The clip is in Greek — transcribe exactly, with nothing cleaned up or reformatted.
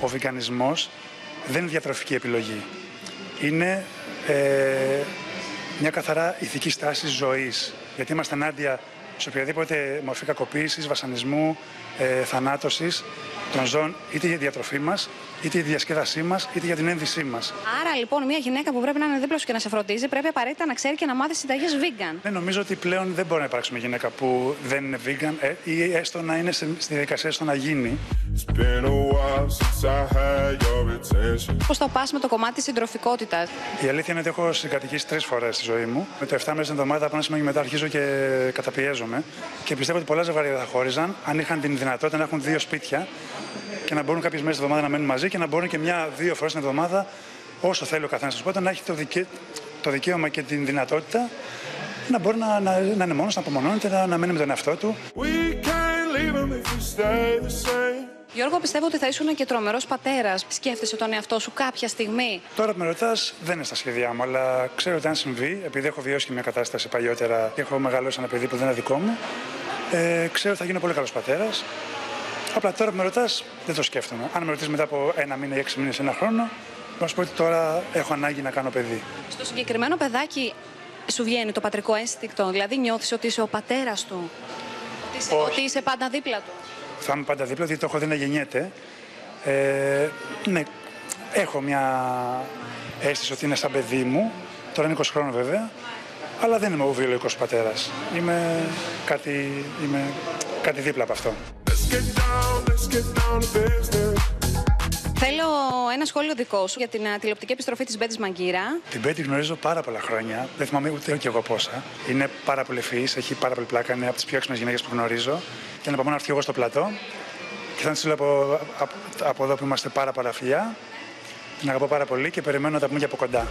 Ο βιγανισμός δεν είναι διατροφική επιλογή. Είναι ε, μια καθαρά ηθική στάση ζωής. Γιατί είμαστε ενάντια σε οποιαδήποτε μορφή κακοποίησης, βασανισμού, ε, θανάτωσης των ζώων, είτε για τη διατροφή μας, είτε για τη διασκέδασή μας, είτε για την ένδυσή μας. Άρα, λοιπόν, μια γυναίκα που πρέπει να είναι δίπλα σου και να σε φροντίζει, πρέπει απαραίτητα να ξέρει και να μάθει συνταγές vegan. Ναι, νομίζω ότι πλέον δεν μπορεί να υπάρξουμε γυναίκα που δεν είναι vegan ε, ή έστω να είναι στη διαδικασία στο να γίνει. Πώς θα πας με το κομμάτι της συντροφικότητας? Η αλήθεια είναι ότι έχω συγκατοικήσει τρεις φορές στη ζωή μου. Με το εφτά μέρες την εβδομάδα, από ένα σημείο και μετά, αρχίζω και καταπιέζομαι. Και πιστεύω ότι πολλά ζευγάρια θα χώριζαν αν είχαν την δυνατότητα να έχουν δύο σπίτια και να μπορούν κάποιες μέρες την εβδομάδα να μένουν μαζί και να μπορούν και μια-δύο φορές την εβδομάδα, όσο θέλει ο καθένας, οπότε να έχει το, δικαι... το δικαίωμα και την δυνατότητα να μπορεί να, να, να είναι μόνος, να απομονώνεται, να, να μένει με τον εαυτό του. Γιώργο, πιστεύω ότι θα ήσουν και τρομερός πατέρας. Σκέφτεσαι τον εαυτό σου κάποια στιγμή? Τώρα που με ρωτάς, δεν είναι στα σχέδιά μου, αλλά ξέρω ότι αν συμβεί, επειδή έχω βιώσει και μια κατάσταση παλιότερα και έχω μεγαλώσει ένα παιδί που δεν είναι δικό μου, ε, ξέρω ότι θα γίνω πολύ καλός πατέρας. Απλά τώρα που με ρωτάς, δεν το σκέφτομαι. Αν με ρωτήσεις μετά από ένα μήνα ή έξι μήνες, ένα χρόνο, να σου πω ότι τώρα έχω ανάγκη να κάνω παιδί. Στο συγκεκριμένο παιδάκι σου βγαίνει το πατρικό ένστικτο, δηλαδή νιώθεις ότι είσαι ο πατέρας του, ότι είσαι, ότι είσαι πάντα δίπλα του? Θα είμαι πάντα δίπλα, γιατί το έχω δει να γεννιέται. Ε, ναι, έχω μια αίσθηση ότι είναι σαν παιδί μου. Τώρα είναι είκοσι χρόνων βέβαια, αλλά δεν είμαι ο βιολογικός πατέρας. Είμαι κάτι, είμαι κάτι δίπλα από αυτό. Θέλω ένα σχόλιο δικό σου για την α, τηλεοπτική επιστροφή της Μπέτης Μαγκίρα. Την Μπέτη γνωρίζω πάρα πολλά χρόνια. Δεν θυμάμαι ούτε και εγώ πόσα. Είναι πάρα πολύ ευφυής, έχει πάρα πολύ πλάκα. Είναι από τις πιο έξυπνες γυναίκες που γνωρίζω. Και να πάμε να έρθει εγώ στο πλατό. Και θα της λέω από, από, από εδώ που είμαστε πάρα πολλά φιλιά. Την αγαπώ πάρα πολύ και περιμένω να τα πούμε και από κοντά.